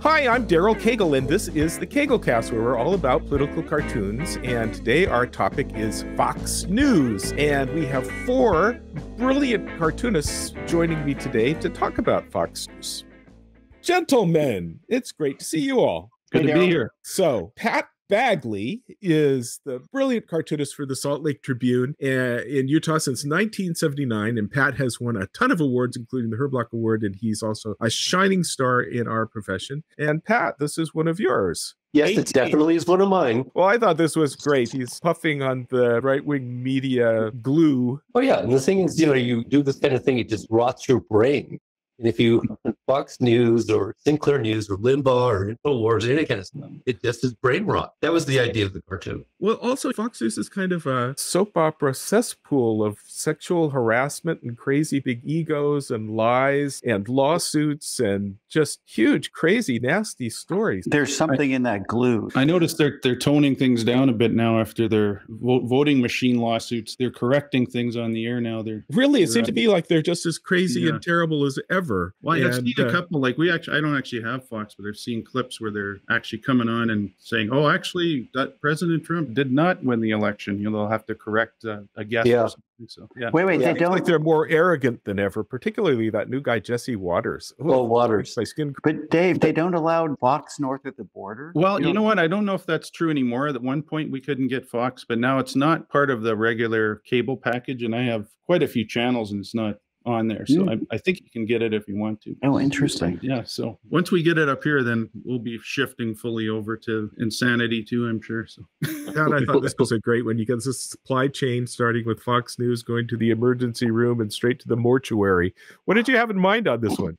Hi, I'm Daryl Cagle, and this is the Caglecast, where we're all about political cartoons. And today our topic is Fox News, and we have four brilliant cartoonists joining me today to talk about Fox News. Gentlemen, it's great to see you all. Good to be here. So, Pat Bagley is the brilliant cartoonist for the Salt Lake Tribune in Utah since 1979, and Pat has won a ton of awards, including the Herblock Award, and he's also a shining star in our profession. And Pat, this is one of yours. Yes, 18. It definitely is one of mine. Well, I thought this was great. He's puffing on the right-wing media glue. Oh, yeah. And the thing is, you know, you do this kind of thing, it just rots your brain. And if you Fox News or Sinclair News or Limbaugh or Info Wars or any kind of stuff, it just is brain rot. That was the idea of the cartoon. Well, also Fox News is kind of a soap opera cesspool of sexual harassment and crazy big egos and lies and lawsuits and just huge, crazy, nasty stories. There's something in that glue. I noticed they're toning things down a bit now after their voting machine lawsuits. They're correcting things on the air now. It seems to be like they're just as crazy and terrible as ever. Well, I've seen a couple, like I don't actually have Fox, but I've seen clips where they're actually coming on and saying, oh, actually, that President Trump did not win the election. You know, they'll have to correct a guess or something. So, yeah. Wait, they don't. Like they're more arrogant than ever, particularly that new guy, Jesse Watters. Oh, Watters. My skin. But Dave, they don't allow Fox North at the border? Well, you know what? I don't know if that's true anymore. At one point, we couldn't get Fox, but now it's not part of the regular cable package, and I have quite a few channels, and it's not on there. So I think you can get it if you want to. Oh, interesting. Yeah. So once we get it up here, then we'll be shifting fully over to insanity too, I'm sure. So God, I thought this was a great one. You get this supply chain starting with Fox News, going to the emergency room and straight to the mortuary. What did you have in mind on this one?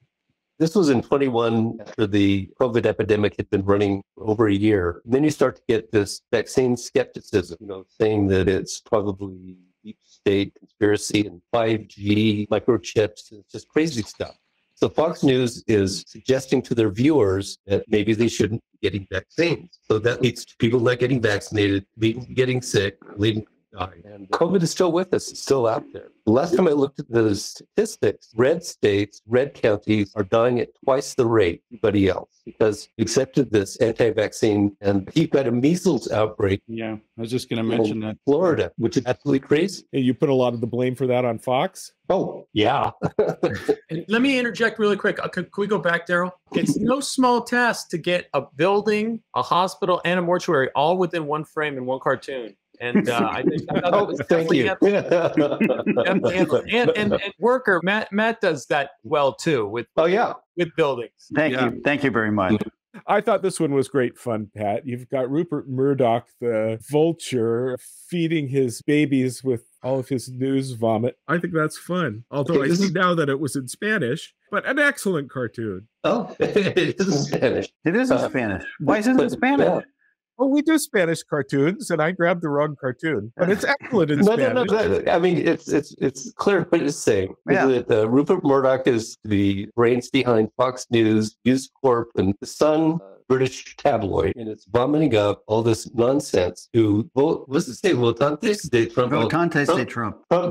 This was in 21 after the COVID epidemic had been running over a year. Then you start to get this vaccine skepticism, you know, saying that it's probably deep state conspiracy and 5G microchips. It's just crazy stuff. So Fox News is suggesting to their viewers that maybe they shouldn't be getting vaccines. So that leads to people not getting vaccinated, leading to getting sick, leading to dying. And COVID is still with us. It's still out there. The last time I looked at the statistics, red states, red counties are dying at twice the rate anybody else because we accepted this anti-vaccine, and you've got a measles outbreak. Yeah, I was just going to mention that. Florida, which is absolutely crazy. And you put a lot of the blame for that on Fox? Oh, yeah. Let me interject really quick. Can we go back, Daryl? It's no small task to get a building, a hospital, and a mortuary all within one frame in one cartoon. And I think that was definitely and Wuerker, Matt does that well too with with buildings. Thank you. Thank you very much. I thought this one was great fun, Pat. You've got Rupert Murdoch, the vulture, feeding his babies with all of his news vomit. I think that's fun. Although I see now that it was in Spanish, but an excellent cartoon. Oh, it is in Spanish. It is in Spanish. Why isn't it Spanish? Yeah. Well, we do Spanish cartoons, and I grabbed the wrong cartoon, but it's excellent in Spanish. No. I mean, it's clear what it's saying. Yeah. Rupert Murdoch is the brains behind Fox News, News Corp, and the Sun, British tabloid, and it's vomiting up all this nonsense to vote. What's the state? Trump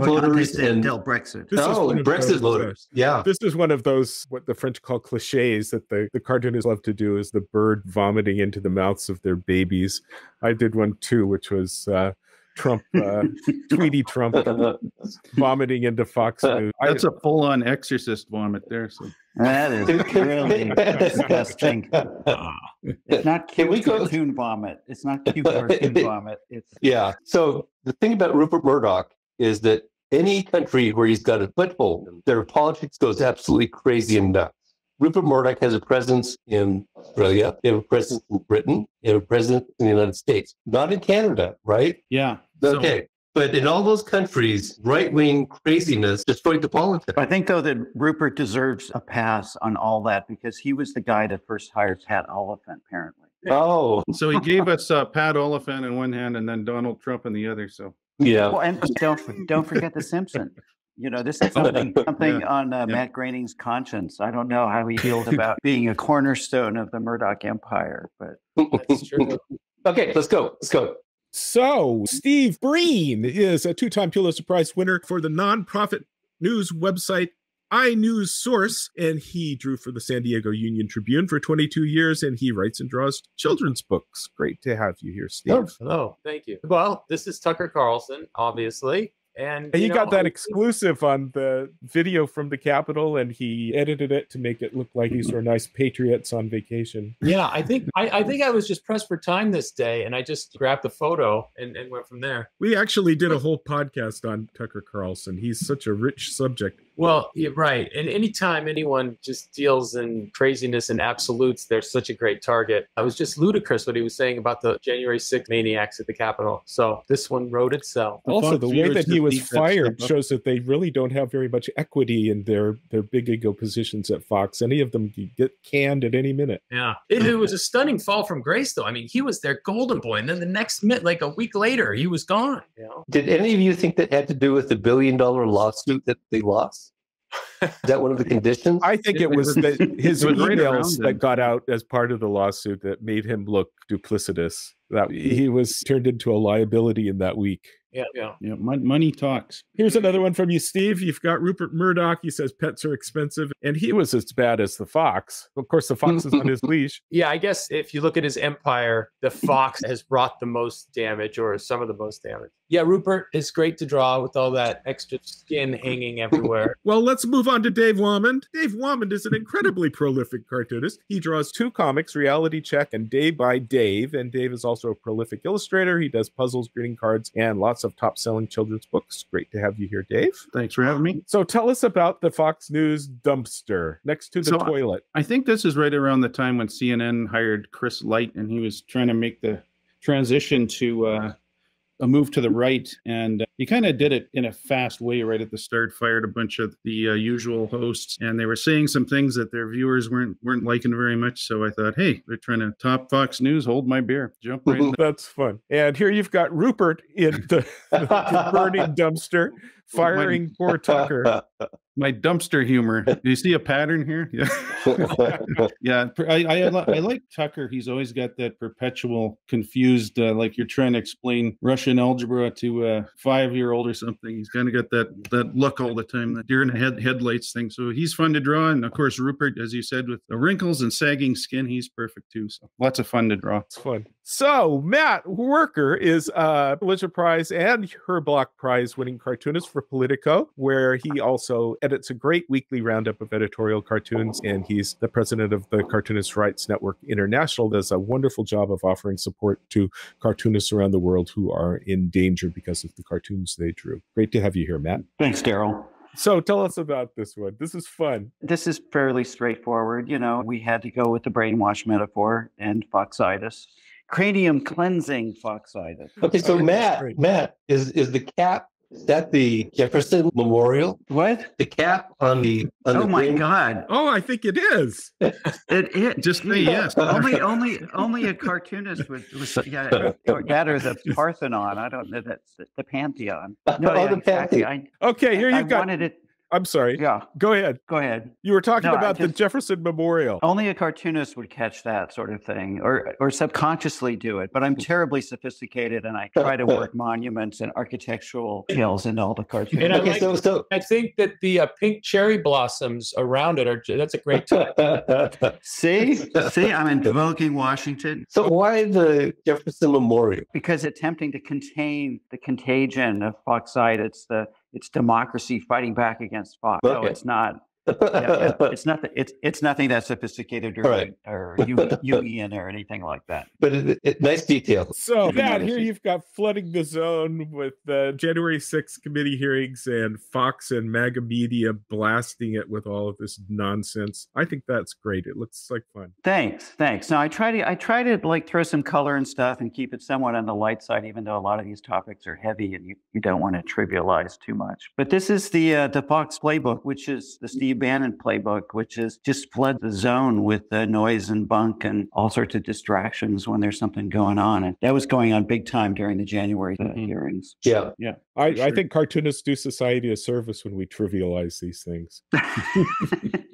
voters until Brexit. Brexit voters. Yeah. This is one of those, what the French call cliches, that the cartoonists love to do, is the bird vomiting into the mouths of their babies. I did one too, which was Trump, Tweety Trump, vomiting into Fox News. That's a full-on exorcist vomit there. So. That is really disgusting. It's not cute cartoon vomit. It's not cute cartoon vomit. Yeah. So the thing about Rupert Murdoch is that any country where he's got a foothold, their politics goes absolutely crazy and nuts. Rupert Murdoch has a presence in Australia. They have a presence in Britain. They have a presence in the United States. Not in Canada, right? Yeah. Okay. So, but in all those countries, right-wing craziness destroyed the politics. I think, though, that Rupert deserves a pass on all that because he was the guy that first hired Pat Oliphant, apparently. Oh. So he gave us Pat Oliphant in one hand and then Donald Trump in the other. So yeah. Well, and don't forget The Simpsons. You know, this is something on Matt Groening's conscience. I don't know how he feels about being a cornerstone of the Murdoch empire, but that's true. Okay, let's go. Let's go. So, Steve Breen is a two-time Pulitzer Prize winner for the nonprofit news website iNews source, and he drew for the San Diego Union Tribune for 22 years, and he writes and draws children's books. Great to have you here, Steve. Oh, hello. Thank you. Well, this is Tucker Carlson, obviously. And he got that exclusive on the video from the Capitol, and he edited it to make it look like these were nice patriots on vacation. Yeah, I think I was just pressed for time this day, and I just grabbed the photo and went from there. We actually did a whole podcast on Tucker Carlson. He's such a rich subject. Well, yeah, right. And anytime anyone just deals in craziness and absolutes, they're such a great target. I was just ludicrous what he was saying about the January 6th maniacs at the Capitol. So this one wrote itself. Also, the way that he was fired shows that they really don't have very much equity in their big ego positions at Fox. Any of them get canned at any minute. Yeah. It was a stunning fall from grace, though. I mean, he was their golden boy. And then the next minute, like a week later, he was gone. You know? Did any of you think that had to do with the $1 billion lawsuit that they lost? Is that one of the conditions? I think it was his emails that got out as part of the lawsuit that made him look duplicitous. That he was turned into a liability in that week. Yeah. Money talks. Here's another one from you, Steve. You've got Rupert Murdoch. He says pets are expensive, and he was as bad as the fox. Of course, the fox is on his leash. Yeah, I guess if you look at his empire, the fox has brought the most damage, or some of the most damage. Yeah, Rupert is great to draw with all that extra skin hanging everywhere. Well, let's move on to Dave Whamond. Dave Whamond is an incredibly prolific cartoonist. He draws two comics, Reality Check and Day by Dave, and Dave is also a prolific illustrator. He does puzzles, greeting cards, and lots of top-selling children's books. Great to have you here, Dave. Thanks for having me. So tell us about the Fox News dumpster next to the toilet. I think this is right around the time when CNN hired Chris Light, and he was trying to make the transition to a move to the right, and he kind of did it in a fast way right at the start, fired a bunch of the usual hosts, and they were saying some things that their viewers weren't liking very much. So I thought, hey, they're trying to top Fox News, hold my beer, jump right in. That's fun. And here you've got Rupert in the burning dumpster, firing poor Tucker. My dumpster humor. Do you see a pattern here? Yeah. Yeah. I like Tucker. He's always got that perpetual confused, like you're trying to explain Russian algebra to a five-year-old or something. He's kind of got that look all the time, the deer in the headlights thing. So he's fun to draw. And of course, Rupert, as you said, with the wrinkles and sagging skin, he's perfect too. So lots of fun to draw. It's fun. So Matt Wuerker is a Pulitzer Prize and Herblock Prize winning cartoonist for Politico, where he also edits a great weekly roundup of editorial cartoons, and he's the president of the Cartoonists' Rights Network International. Does a wonderful job of offering support to cartoonists around the world who are in danger because of the cartoons they drew. Great to have you here, Matt. Thanks, Daryl. So tell us about this one. This is fun. This is fairly straightforward. You know, we had to go with the brainwash metaphor and foxitis. Cranium cleansing foxitis. Okay, so Matt, is the cap, is that the Jefferson Memorial? What? The cap on the... On oh, the my God. Oh, I think it is. It is. Just me, yes. Only a cartoonist would yeah, or that or the Parthenon. I don't know. That's the Pantheon. No, oh, yeah, the Pantheon. Exactly. Okay, here you go. I'm sorry. Yeah. Go ahead. You were talking about the Jefferson Memorial. Only a cartoonist would catch that sort of thing or subconsciously do it. But I'm terribly sophisticated, and I try to work monuments and architectural details into all the cartoons. And I think that the pink cherry blossoms around it, that's a great time. See, I'm invoking Washington. So why the Jefferson Memorial? Because attempting to contain the contagion of foxitis, it's democracy fighting back against Fox. Okay. No, it's not. Yeah, it's nothing. It's nothing that sophisticated or Jungian or anything like that. But nice detail. So Matt, here you've got flooding the zone with the January 6th committee hearings and Fox and MAGA media blasting it with all of this nonsense. I think that's great. It looks like fun. Thanks. Now I try to like throw some color and stuff and keep it somewhat on the light side, even though a lot of these topics are heavy and you don't want to trivialize too much. But this is the Fox playbook, which is the Steve Bannon playbook, which is just flood the zone with the noise and bunk and all sorts of distractions when there's something going on. And that was going on big time during the January hearings. Yeah. Yeah. I think cartoonists do society a service when we trivialize these things.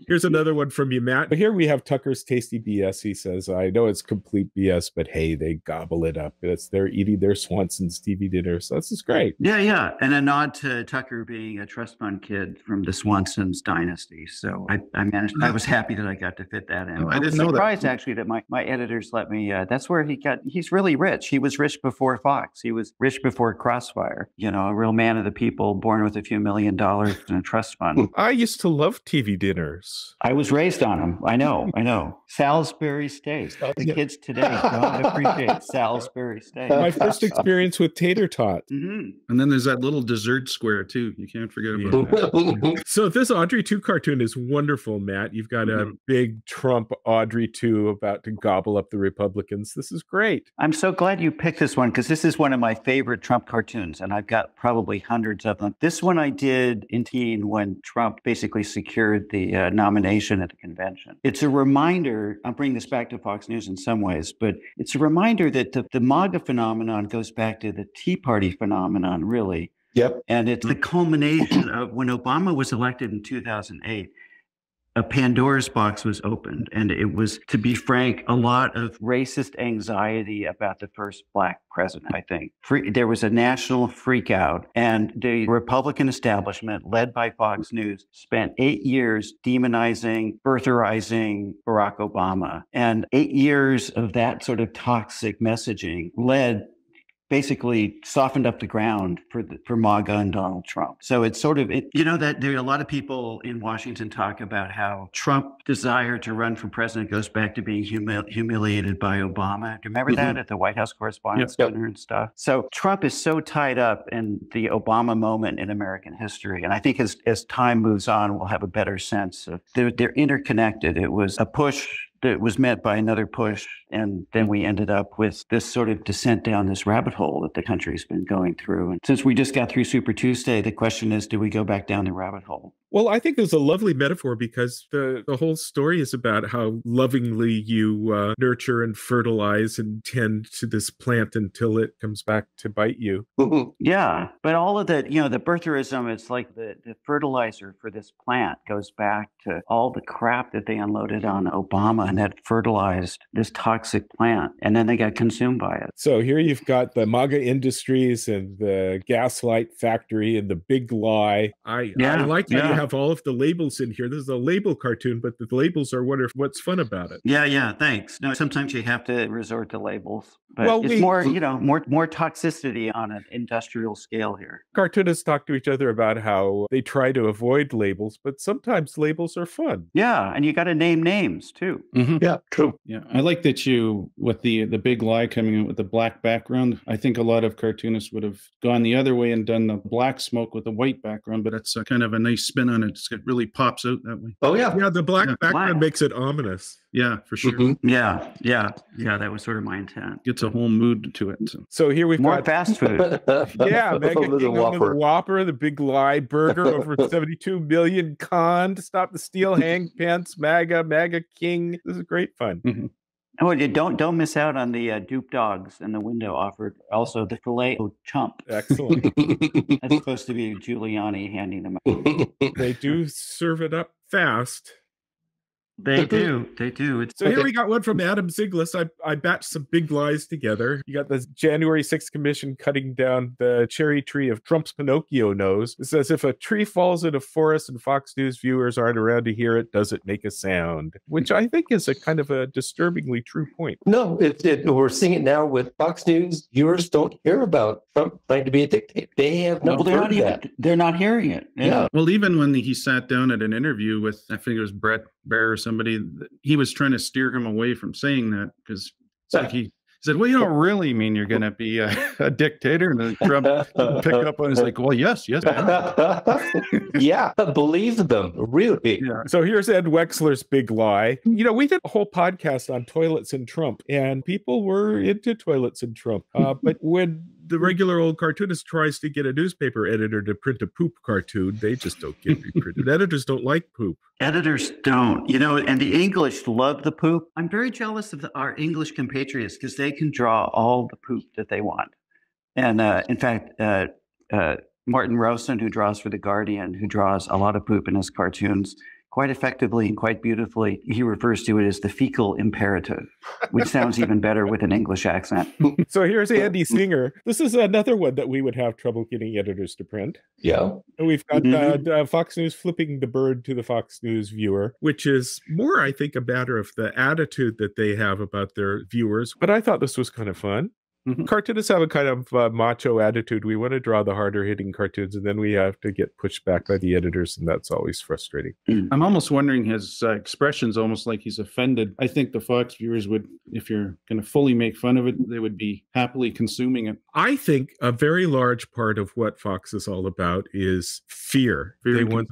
Here's another one from you, Matt. But here we have Tucker's Tasty BS. He says, I know it's complete BS, but hey, they gobble it up. They're eating their Swanson's TV dinner. So this is great. Yeah, yeah. And a nod to Tucker being a trust fund kid from the Swanson's dynasty. So I managed, I was happy that I got to fit that in. I didn't know that. I was surprised actually that my editors let me, that's where he got, he's really rich. He was rich before Fox. He was rich before Crossfire. You know, a real man of the people, born with a few $1 million in a trust fund. I used to love TV dinners. I was raised on them. I know. Salisbury steaks. The kids today don't appreciate Salisbury steaks. My first experience with tater tot. Mm-hmm. And then there's that little dessert square too. You can't forget about that. So this Audrey 2 cartoon is wonderful, Matt. You've got a big Trump Audrey 2 about to gobble up the Republicans. This is great. I'm so glad you picked this one because this is one of my favorite Trump cartoons, and I've got probably hundreds of them. This one I did in teen when Trump basically secured the nomination at the convention. It's a reminder, I'll bring this back to Fox News in some ways, but it's a reminder that the MAGA phenomenon goes back to the Tea Party phenomenon, really. Yep. And it's the culmination of when Obama was elected in 2008, a Pandora's box was opened. And it was, to be frank, a lot of racist anxiety about the first black president, I think. There was a national freakout, and the Republican establishment, led by Fox News, spent 8 years demonizing, birtherizing Barack Obama. And 8 years of that sort of toxic messaging led basically softened up the ground for MAGA and Donald Trump. So it's sort of, you know, that there are a lot of people in Washington talk about how Trump's desire to run for president goes back to being humiliated by Obama. Do you remember that at the White House Correspondents' Dinner and stuff? So Trump is so tied up in the Obama moment in American history. And I think as time moves on, we'll have a better sense of they're interconnected. It was a push that was met by another push. And then we ended up with this sort of descent down this rabbit hole that the country's been going through. And since we just got through Super Tuesday, the question is, do we go back down the rabbit hole? Well, I think there's a lovely metaphor because the whole story is about how lovingly you nurture and fertilize and tend to this plant until it comes back to bite you. Yeah. But all of the, you know, the birtherism, it's like the fertilizer for this plant goes back to all the crap that they unloaded on Obama and that fertilized this toxic plant. And then they got consumed by it. So here you've got the MAGA Industries and the Gaslight Factory and the Big Lie. I like that. Yeah. Have all of the labels in here. This is a label cartoon, but the labels are what's fun about it. Yeah, yeah, thanks. No, sometimes you have to resort to labels, but well, it's more, you know, more toxicity on an industrial scale here. Cartoonists talk to each other about how they try to avoid labels, but sometimes labels are fun. Yeah, and you got to name names too. Mm-hmm. Yeah, true. Yeah, I like that you, with the Big Lie coming in with the black background, I think a lot of cartoonists would have gone the other way and done the black smoke with the white background, but that's kind of a nice spin on it. It really pops out that way. Oh, yeah. Yeah, the black background makes it ominous. Yeah, for sure. Mm-hmm. Yeah, yeah, yeah. That was sort of my intent. Gets a whole mood to it. So here we've got fast food. Yeah, Mega King Whopper. The Whopper, the Big Lie Burger, over 72 million conned. Stop the steal, hang pants, MAGA King. This is great fun. Mm-hmm. Oh, don't miss out on the Dupe Dogs in the window offered. Also, the filet au chump. Excellent. That's supposed to be Giuliani handing them out. They do serve it up fast. They do. They do. So here we got one from Adam Zyglis. I batched some Big Lies together. You got the January 6th commission cutting down the cherry tree of Trump's Pinocchio nose. It says, if a tree falls in a forest and Fox News viewers aren't around to hear it, does it make a sound? Which I think is a kind of a disturbingly true point. No, we're seeing it now with Fox News. Viewers don't hear about Trump trying to be a dictator. They have no They're not hearing it. Yeah. Well, even when he sat down at an interview with, I think it was Brett Baer or somebody, he was trying to steer him away from saying that because it's like he said, well, you don't really mean you're going to be a dictator. And then Trump picked up on it. He's like, well, yes. Yeah, believe them, really. Yeah. So here's Ed Wexler's Big Lie. You know, we did a whole podcast on toilets and Trump, and people were into toilets and Trump. But when the regular old cartoonist tries to get a newspaper editor to print a poop cartoon. They just don't get reprinted. Editors don't like poop. Editors don't, you know, and the English love the poop. I'm very jealous of our English compatriots because they can draw all the poop that they want. And in fact, Martin Rowson, who draws for The Guardian, who draws a lot of poop in his cartoons, quite effectively and quite beautifully, he refers to it as the fecal imperative, which sounds even better with an English accent. So here's Andy Singer. This is another one that we would have trouble getting editors to print. Yeah. And we've got Fox News flipping the bird to the Fox News viewer, which is more, I think, a matter of the attitude that they have about their viewers. But I thought this was kind of fun. Mm-hmm. Cartoonists have a kind of macho attitude. We want to draw the harder hitting cartoons, and then we have to get pushed back by the editors, and that's always frustrating. I'm almost wondering his expressions, almost like he's offended. I think the Fox viewers would, if you're going to fully make fun of it, they would be happily consuming it. I think a very large part of what Fox is all about is fear. They want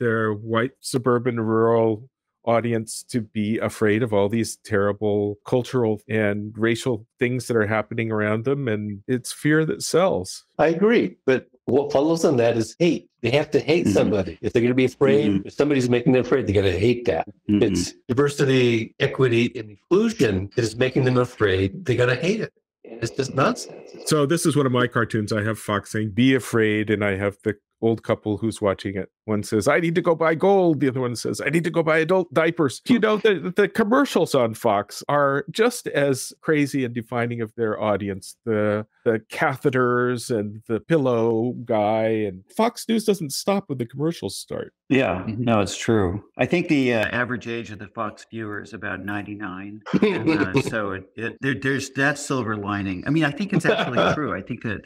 their white, suburban, rural audience to be afraid of all these terrible cultural and racial things that are happening around them, and it's fear that sells. I agree, but what follows on that is hate. They have to hate somebody. If they're going to be afraid, if somebody's making them afraid, they got to hate that. It's diversity, equity, and inclusion that is making them afraid. They got to hate it. It's just nonsense. So this is one of my cartoons. I have Fox saying, "Be afraid," and I have the old couple who's watching it. One says, "I need to go buy gold." The other one says, "I need to go buy adult diapers." You know, the commercials on Fox are just as crazy and defining of their audience. The catheters and the pillow guy. And Fox News doesn't stop when the commercials start. Yeah, no, it's true. I think the average age of the Fox viewer is about 99. And, so there's that silver lining. I mean, I think it's actually true. I think that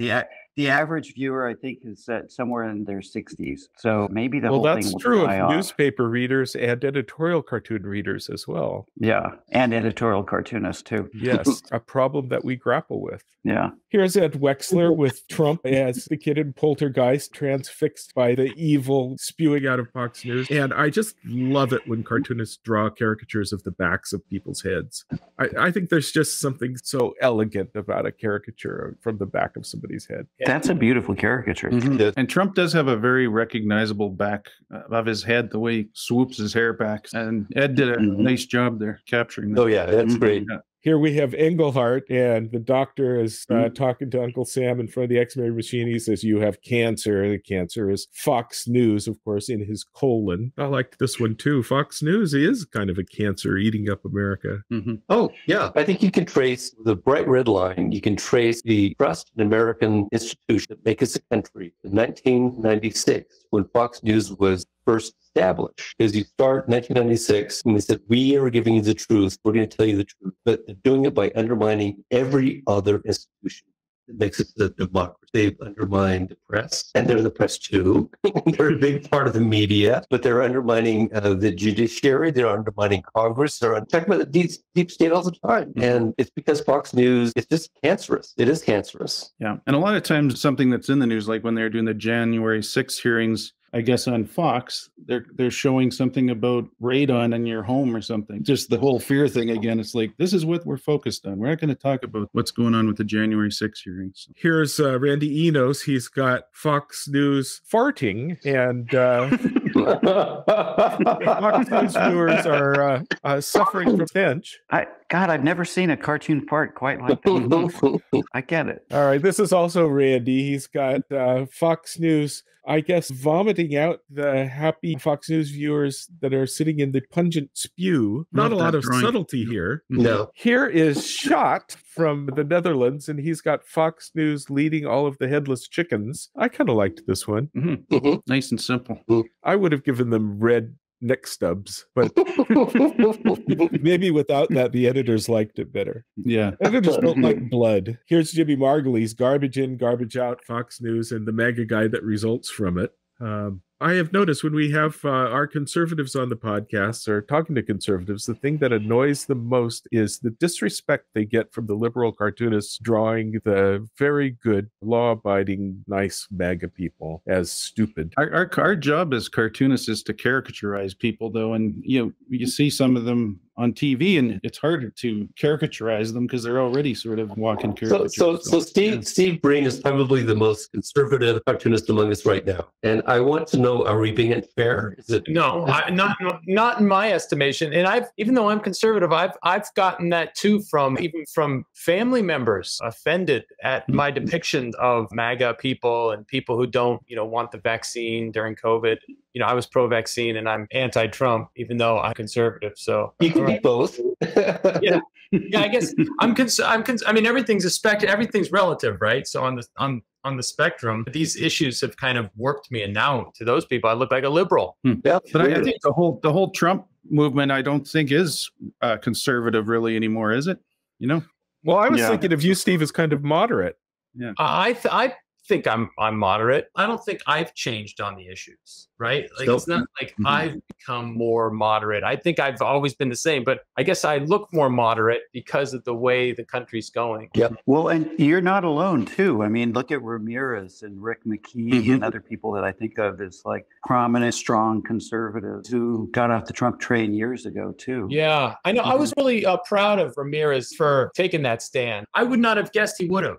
the average viewer, I think, is somewhere in their 60s. So maybe the whole thing will die off. Well, that's true of newspaper readers and editorial cartoon readers as well. Yeah, and editorial cartoonists too. Yes, a problem that we grapple with. Yeah. Here's Ed Wexler with Trump as the kid in Poltergeist, transfixed by the evil spewing out of Fox News. And I just love it when cartoonists draw caricatures of the backs of people's heads. I think there's just something so elegant about a caricature from the back of somebody's head. That's a beautiful caricature. Mm-hmm. And Trump does have a very recognizable back of his head, the way he swoops his hair back. And Ed did a nice job there capturing that. Oh, yeah, that's great. Yeah. Here we have Englehart, and the doctor is talking to Uncle Sam in front of the X-ray machine. He says, "You have cancer." The cancer is Fox News, of course, in his colon. I liked this one, too. Fox News is kind of a cancer eating up America. Oh, yeah. I think you can trace the bright red line. You can trace the trust in American institutions that make us a country in 1996, when Fox News was first established, because you start in 1996 and they said, "We are giving you the truth. We're going to tell you the truth," but they're doing it by undermining every other institution that makes it the democracy. They've undermined the press, and they're the press too. They're a big part of the media, but they're undermining the judiciary. They're undermining Congress. They're talking about the deep state all the time, and it's because Fox News is just cancerous. It is cancerous. Yeah, and a lot of times something that's in the news, like when they're doing the January 6th hearings, I guess on Fox, they're showing something about radon in your home or something. Just the whole fear thing again. It's like, this is what we're focused on. We're not going to talk about what's going on with the January 6th hearings. Here's Randy Enos. He's got Fox News farting, and Fox News viewers are suffering from stench. God, I've never seen a cartoon fart quite like that. I get it. All right. This is also Randy. He's got Fox News, I guess, vomiting out the happy Fox News viewers that are sitting in the pungent spew. Not a lot of subtlety here. No. Here is Schott from the Netherlands, and he's got Fox News leading all of the headless chickens. I kind of liked this one. Nice and simple. I would have given them red neck stubs, but maybe without that, the editors liked it better. Yeah. Editors don't like blood. Here's Jimmy Margulies, garbage in, garbage out, Fox News, and the MAGA guy that results from it. I have noticed when we have our conservatives on the podcast or talking to conservatives, the thing that annoys them most is the disrespect they get from the liberal cartoonists drawing the very good, law-abiding, nice MAGA people as stupid. Our job as cartoonists is to caricaturize people, though, and you see some of them on TV, and it's harder to caricaturize them because they're already sort of walking caricatures. So Steve Breen is probably the most conservative cartoonist among us right now, and I want to know: are we being unfair? Is it not in my estimation? And even though I'm conservative, I've gotten that too from family members offended at my depiction of MAGA people and people who don't want the vaccine during COVID. I was pro-vaccine and I'm anti-Trump, even though I'm conservative. So you can be both. yeah. I guess I mean, everything's a spectrum. Everything's relative, right? So on the spectrum, these issues have kind of warped me, and now to those people, I look like a liberal. Yeah, but I think the whole Trump movement, I don't think is conservative really anymore, is it? Well, I was thinking of you, Steve, as kind of moderate. Yeah, I think I'm moderate. I don't think I've changed on the issues, right? Like it's not like I've become more moderate. I think I've always been the same, but I guess I look more moderate because of the way the country's going. Yep. Well, and you're not alone too. I mean, look at Ramirez and Rick McKee and other people that I think of as like prominent, strong conservatives who got off the Trump train years ago too. Yeah, I know. I was really proud of Ramirez for taking that stand. I would not have guessed he would have.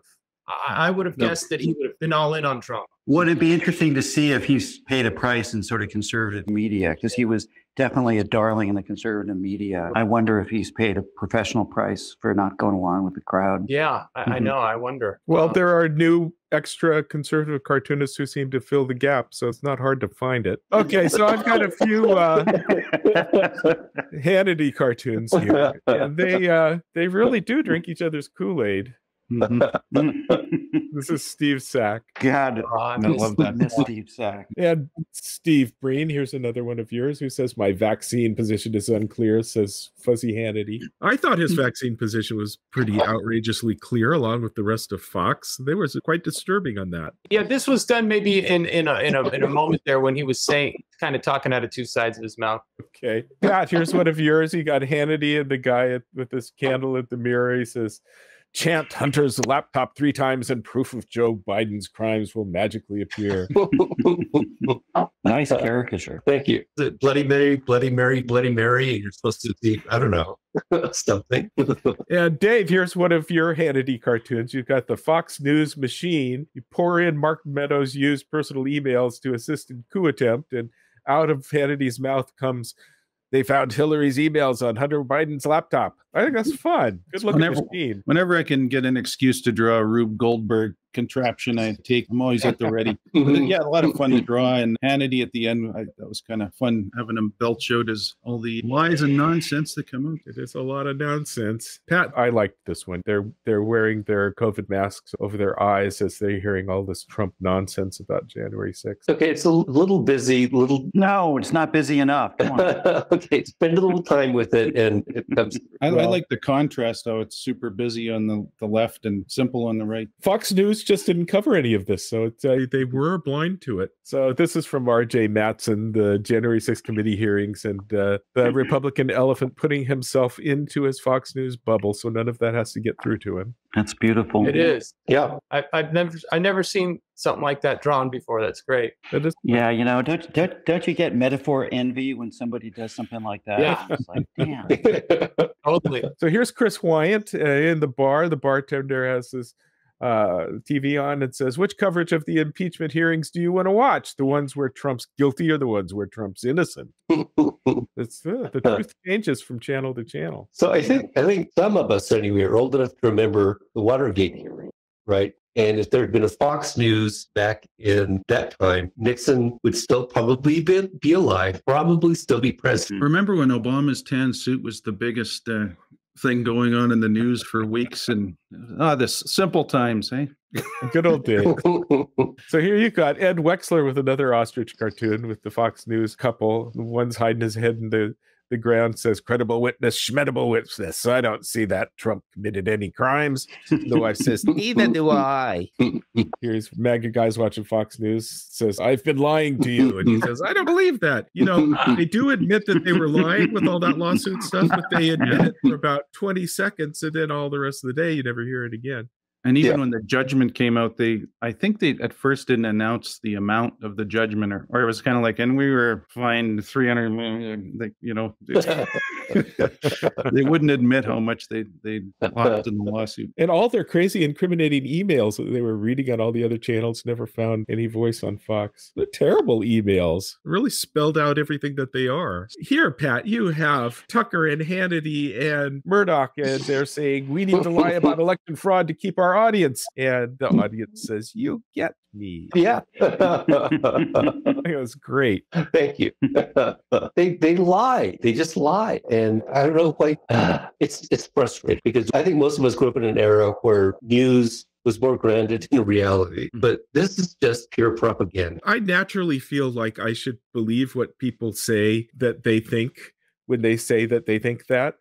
I would have guessed that he would have been all in on Trump. Would it be interesting to see if he's paid a price in sort of conservative media? Because he was definitely a darling in the conservative media. I wonder if he's paid a professional price for not going along with the crowd. Yeah, I know. I wonder. Well, there are new extra conservative cartoonists who seem to fill the gap, so it's not hard to find it. Okay, so I've got a few Hannity cartoons here. And they really do drink each other's Kool-Aid. This is Steve Sack. God, I love that. Steve Sack. And Steve Breen, here's another one of yours, who says, "My vaccine position is unclear," says Fuzzy Hannity. I thought his vaccine position was pretty outrageously clear, along with the rest of Fox. They were quite disturbing on that. Yeah, this was done maybe in a moment there when he was saying, kind of talking out of two sides of his mouth. Okay. Pat, here's one of yours. You got Hannity and the guy with his candle at the mirror. He says, "Chant Hunter's laptop 3 times and proof of Joe Biden's crimes will magically appear." Nice caricature. Thank you. Bloody Mary, Bloody Mary, Bloody Mary. You're supposed to be, I don't know, something. And Dave, here's one of your Hannity cartoons. You've got the Fox News machine. You pour in Mark Meadows' used personal emails to assist in coup attempt, and out of Hannity's mouth comes, "They found Hillary's emails on Hunter Biden's laptop." I think that's fun. Good looking machine. Whenever I can get an excuse to draw a Rube Goldberg contraption, I'm always at the ready. Yeah, a lot of fun to draw. And Hannity at the end, that was kind of fun having him belch out as all the lies and nonsense that come out. It is a lot of nonsense. Pat, I liked this one. They're wearing their COVID masks over their eyes as they're hearing all this Trump nonsense about January 6th. Okay, it's a little busy. No, it's not busy enough. Come on. Okay, spend a little time with it, and it comes. I like the contrast, though. It's super busy on the left and simple on the right. Fox News just didn't cover any of this, so they were blind to it. So this is from R.J. Mattson, the January 6th committee hearings, and the Republican elephant putting himself into his Fox News bubble, so none of that has to get through to him. That's beautiful. It is. Yeah. I've never seen something like that drawn before. That's great. Yeah, don't you get metaphor envy when somebody does something like that? Yeah. It's like, damn. Totally. So here's Chris Weyant in the bar. The bartender has this TV on and says, "Which coverage of the impeachment hearings do you want to watch? The ones where Trump's guilty or the ones where Trump's innocent?" It's, the truth changes from channel to channel. So I think some of us anyway are old enough to remember the Watergate hearing, right? And if there had been a Fox News back in that time, Nixon would still probably be alive, probably still be president. Remember when Obama's tan suit was the biggest thing going on in the news for weeks, and this simple times, eh? Good old days. So here you've got Ed Wexler with another ostrich cartoon with the Fox News couple. One's hiding his head in the The ground says credible witness, schmettable witness. So I don't see that Trump committed any crimes. The wife says, neither do I. Here's MAGA guys watching Fox News, says, I've been lying to you. And he says, I don't believe that. You know, they do admit that they were lying with all that lawsuit stuff, but they admit it for about 20 seconds. And then all the rest of the day, you never hear it again. And even when the judgment came out, I think they at first didn't announce the amount of the judgment, or it was kind of like, and we were fined $300 million, like, you know, they wouldn't admit how much they lost in the lawsuit. And all their crazy incriminating emails that they were reading on all the other channels never found any voice on Fox. They're terrible emails. Really spelled out everything that they are. Here, Pat, you have Tucker and Hannity and Murdoch, and they're saying, we need to lie about election fraud to keep our audience, and the audience says, you get me. Yeah. It was great. Thank you. They lie. They just lie. And I don't know why. It's frustrating, because I think most of us grew up in an era where news was more grounded in reality, but this is just pure propaganda. I naturally feel like I should believe what people say that they think when they say that they think that.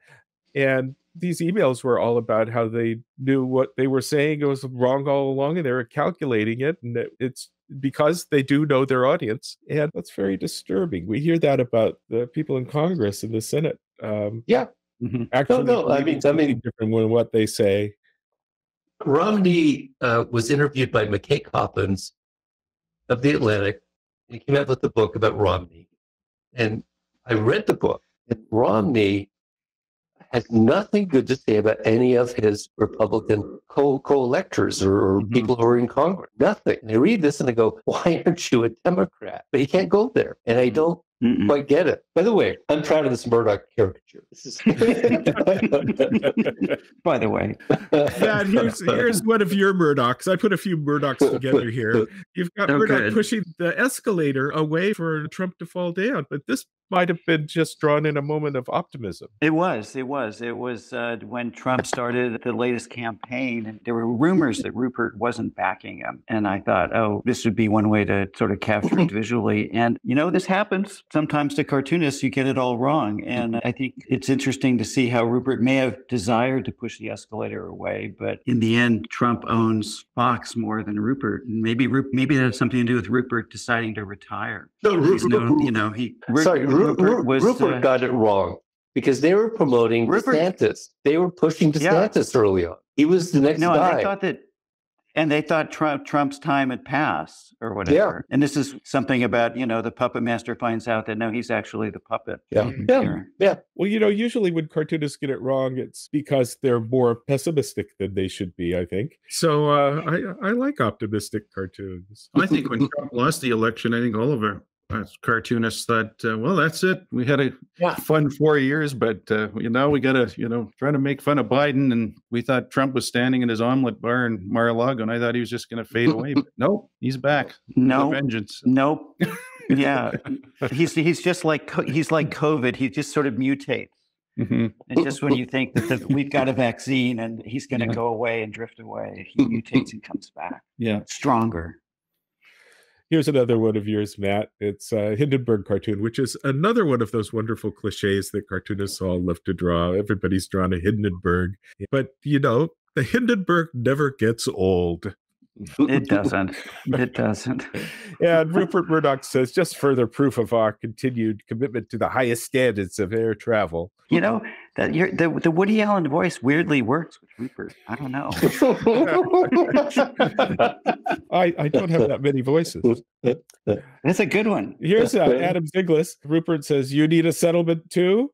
And these emails were all about how they knew what they were saying. It was wrong all along, and they were calculating it. And it's because they do know their audience. And that's very disturbing. We hear that about the people in Congress and the Senate. Actually, I mean, different than what they say. Romney was interviewed by McKay Coppins of The Atlantic. He came out with a book about Romney. And I read the book, and Romney has nothing good to say about any of his Republican co-electors or people who are in Congress. Nothing. And I read this and I go, why aren't you a Democrat? But he can't go there. And I don't quite get it. By the way, I'm proud of this Murdoch caricature. This is by the way. Dad, here's one of your Murdochs. I put a few Murdochs together here. You've got Murdoch pushing the escalator away for Trump to fall down. But this might have been just drawn in a moment of optimism. It was when Trump started the latest campaign, there were rumors that Rupert wasn't backing him. And I thought, oh, this would be one way to sort of capture it visually. And, you know, this happens. Sometimes to cartoonists, you get it all wrong. And I think it's interesting to see how Rupert may have desired to push the escalator away. But in the end, Trump owns Fox more than Rupert. And maybe that has something to do with Rupert deciding to retire. No, Rupert got it wrong, because they were promoting DeSantis. They were pushing DeSantis early on. He was the next guy. And they thought Trump's time had passed or whatever. Yeah. And this is something about, you know, the puppet master finds out that, no, he's actually the puppet. Yeah. Well, you know, usually when cartoonists get it wrong, it's because they're more pessimistic than they should be, I think. So I like optimistic cartoons. I think when Trump lost the election, I think all of our cartoonists thought, well, that's it. We had a fun 4 years, but now we got to, trying to make fun of Biden. And we thought Trump was standing in his omelet bar in Mar-a-Lago, and I thought he was just going to fade away. But nope, he's back. No vengeance. Nope. Yeah, he's just like COVID. He just sort of mutates. And just when you think that we've got a vaccine and he's going to go away and drift away, he mutates and comes back. Yeah, stronger. Here's another one of yours, Matt. It's a Hindenburg cartoon, which is another one of those wonderful cliches that cartoonists all love to draw. Everybody's drawn a Hindenburg. But, you know, the Hindenburg never gets old. It doesn't. It doesn't. And Rupert Murdoch says, just further proof of our continued commitment to the highest standards of air travel. You know, the Woody Allen voice weirdly works with Rupert. I don't know. I don't have that many voices. That's a good one. Here's Adam Zyglis. Rupert says, you need a settlement too?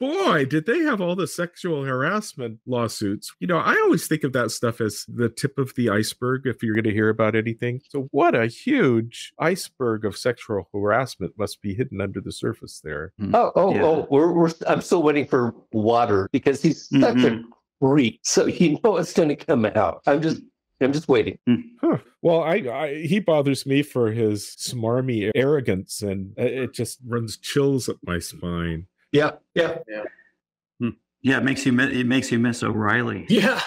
Boy, did they have all the sexual harassment lawsuits. You know, I always think of that stuff as the tip of the iceberg if you're going to hear about anything. So what a huge iceberg of sexual harassment must be hidden under the surface there. I'm still waiting for water, because he's such a freak. So you know it's going to come out. I'm just waiting. Well, he bothers me for his smarmy arrogance, and it just runs chills up my spine. Yeah. It makes you miss O'Reilly. Yeah.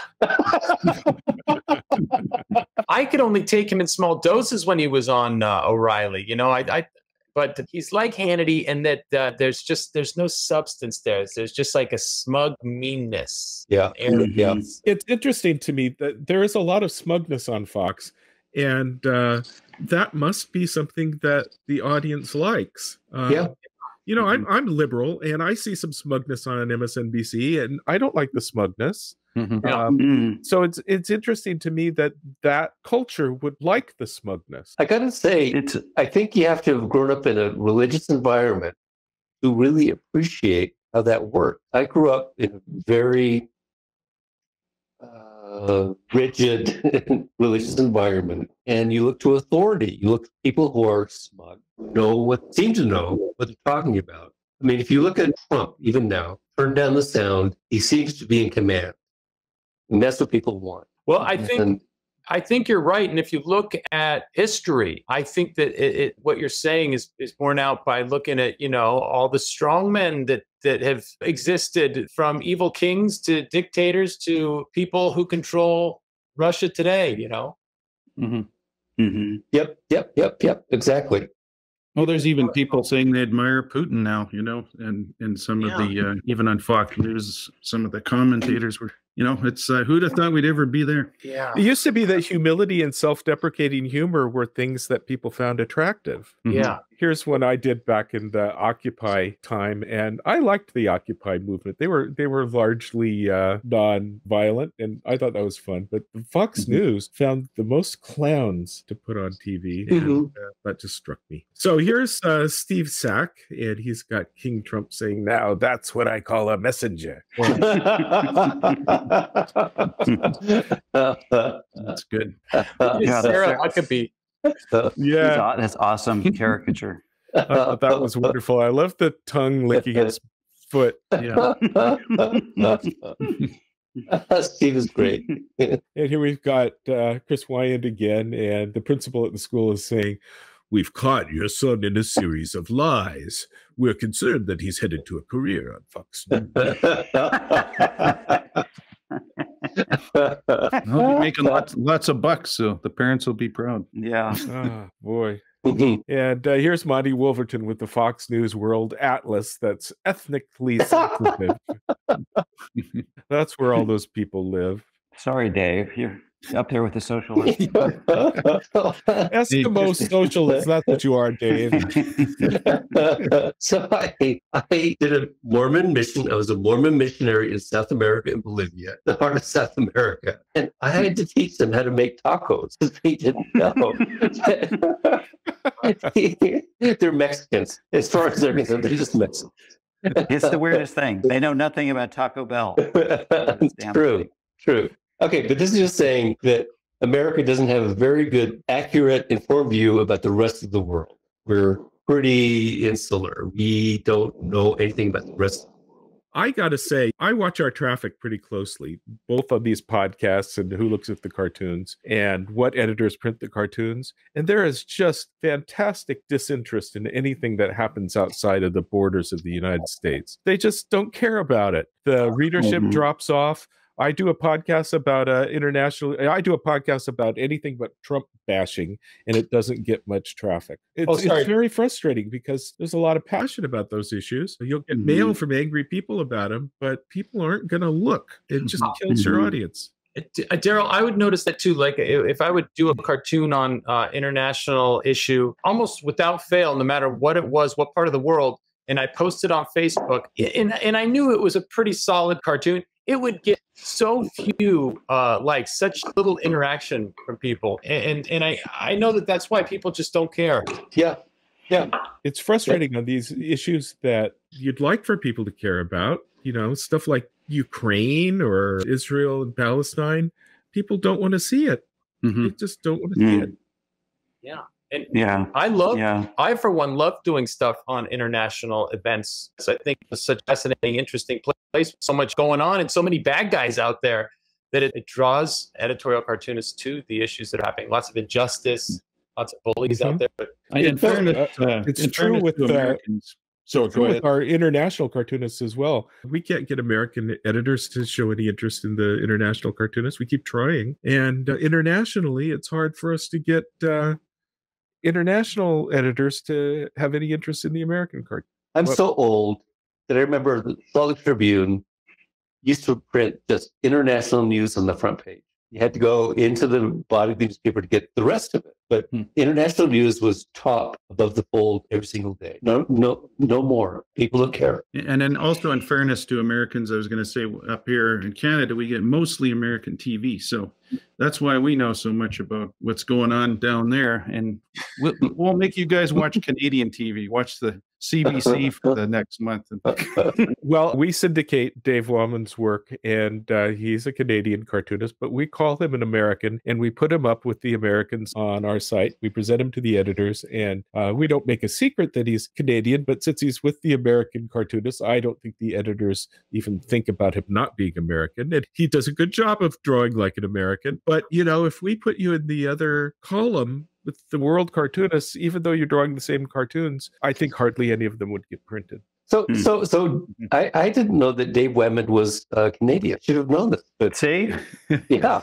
I could only take him in small doses when he was on O'Reilly. You know, I But he's like Hannity in that there's no substance there. There's just like a smug meanness. Yeah. Yeah. It's interesting to me that there is a lot of smugness on Fox. And that must be something that the audience likes. Yeah. You know, I'm liberal and I see some smugness on MSNBC and I don't like the smugness. Mm-hmm. So it's interesting to me that that culture would like the smugness. I gotta say, I think you have to have grown up in a religious environment to really appreciate how that worked. I grew up in a very rigid religious environment, and you look to authority. You look to people who are smug, seem to know what they're talking about. I mean, if you look at Trump, even now, turn down the sound, he seems to be in command. And that's what people want. Well, I think you're right. And if you look at history, I think that what you're saying is borne out by looking at, you know, all the strongmen that have existed, from evil kings to dictators to people who control Russia today, you know? Mm-hmm. Mm-hmm. Yep. Exactly. Well, there's even people saying they admire Putin now, you know, and some of the, even on Fox News, some of the commentators were, you know, it's who'd have thought we'd ever be there. Yeah. It used to be that humility and self-deprecating humor were things that people found attractive. Mm-hmm. Yeah. Here's one I did back in the Occupy time, and I liked the Occupy movement. They were largely non-violent, and I thought that was fun. But Fox News found the most clowns to put on TV, and that just struck me. So here's Steve Sack, and he's got King Trump saying, "Now that's what I call a messenger." That's good. Sarah Huckabee. Yeah, that's awesome caricature. That was wonderful. I love the tongue licking its foot. Yeah. Steve is great. And here we've got Chris Weyant again, and the principal at the school is saying, "We've caught your son in a series of lies. We're concerned that he's headed to a career on Fox News." They'll be making lots of bucks, so the parents will be proud. Yeah. Oh, boy. And here's Monty Wolverton with the Fox News World Atlas that's ethnically sensitive. That's where all those people live. Sorry, Dave. You're up there with the socialists. Eskimo socialists, that's what you are, Dave. So I did a Mormon mission. I was a Mormon missionary in South America, in Bolivia, the heart of South America. And I had to teach them how to make tacos because they didn't know. They're Mexicans. As far as they're concerned, they're just Mexicans. It's the weirdest thing. They know nothing about Taco Bell. True. Okay, but this is just saying that America doesn't have a very good, accurate, informed view about the rest of the world. We're pretty insular. We don't know anything about the rest of the world. I got to say, I watch our traffic pretty closely, both on these podcasts and who looks at the cartoons and what editors print the cartoons. And there is just fantastic disinterest in anything that happens outside of the borders of the United States. They just don't care about it. The readership drops off. I do a podcast about I do a podcast about anything but Trump bashing, and it doesn't get much traffic. It's very frustrating because there's a lot of passion about those issues. You'll get mail from angry people about them, but people aren't going to look. It just kills your audience. Daryl, I would notice that too. Like if I would do a cartoon on international issue, almost without fail, no matter what it was, what part of the world, and I posted on Facebook, and I knew it was a pretty solid cartoon, it would get so few likes, such little interaction from people. And I know that that's why people just don't care. Yeah. Yeah. It's frustrating on these issues that you'd like for people to care about, you know, stuff like Ukraine or Israel and Palestine. People don't want to see it. They just don't want to see it. Yeah. And I, for one, love doing stuff on international events. So I think it's such a fascinating, interesting place, so much going on and so many bad guys out there that it draws editorial cartoonists to the issues that are happening. Lots of injustice, lots of bullies out there. But it's true with Americans. So go ahead. With our international cartoonists as well. We can't get American editors to show any interest in the international cartoonists. We keep trying. And internationally, it's hard for us to get international editors to have any interest in the American cartoon. I'm so old that I remember the Salt Lake Tribune used to print just international news on the front page. You had to go into the body of the newspaper to get the rest of it. But international news was top above the fold every single day. No more. People don't care. And then also, in fairness to Americans, I was going to say up here in Canada, we get mostly American TV. So that's why we know so much about what's going on down there. And we'll make you guys watch Canadian TV. Watch the CBC for the next month. Well, we syndicate Dave Whamond's work, and he's a Canadian cartoonist, but we call him an American, and we put him up with the Americans on our site. We present him to the editors, and we don't make a secret that he's Canadian, but since he's with the American cartoonists, I don't think the editors even think about him not being American, and he does a good job of drawing like an American. But, you know, if we put you in the other column with the world cartoonists, even though you're drawing the same cartoons, I think hardly any of them would get printed. So I didn't know that Dave Whamond was Canadian. Should have known this. But see, yeah.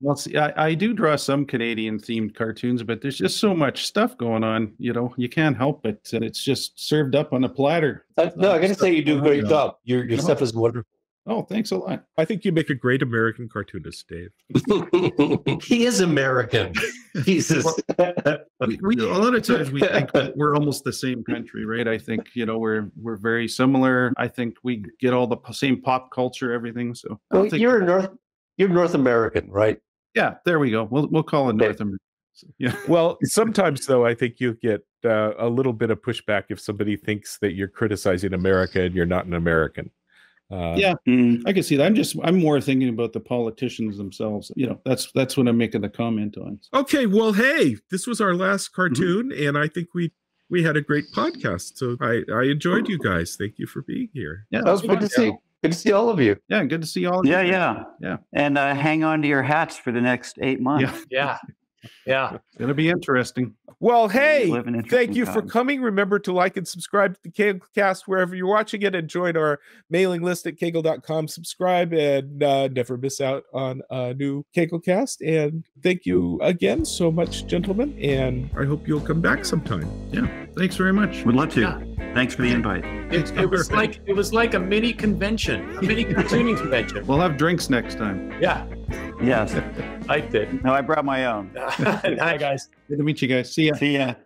Well, see, I do draw some Canadian-themed cartoons, but there's just so much stuff going on. You know, you can't help it, and it's just served up on a platter. No, I got to say, you do a great job. Your stuff is wonderful. Oh, thanks a lot. I think you make a great American cartoonist, Dave. He is American. Jesus. Well, a lot of times we think we're almost the same country, right? I think, you know, we're very similar. I think we get all the same pop culture, everything. So well, you're North American, right? Yeah, there we go. We'll call it North American. Yeah. Well, sometimes, though, I think you get a little bit of pushback if somebody thinks that you're criticizing America and you're not an American. Yeah, I can see that. I'm more thinking about the politicians themselves. You know, that's what I'm making the comment on. Okay, well, hey, this was our last cartoon, and I think we had a great podcast. So I enjoyed you guys. Thank you for being here. Yeah, that was good to see. Good to see all of you. Yeah, good to see all of you. Yeah. And hang on to your hats for the next 8 months. Yeah. It's going to be interesting. Well, hey, thank you for coming. Remember to like and subscribe to the Caglecast wherever you're watching it, and join our mailing list at Cagle.com. Subscribe and never miss out on a new Caglecast. And thank you again so much, gentlemen. And I hope you'll come back sometime. Yeah. Thanks very much. Would love to. Yeah. Thanks for the invite. It was like a mini convention, a mini cartooning convention. We'll have drinks next time. Yeah. Yes. I did. No, I brought my own. Hi, guys. Good to meet you guys. See ya.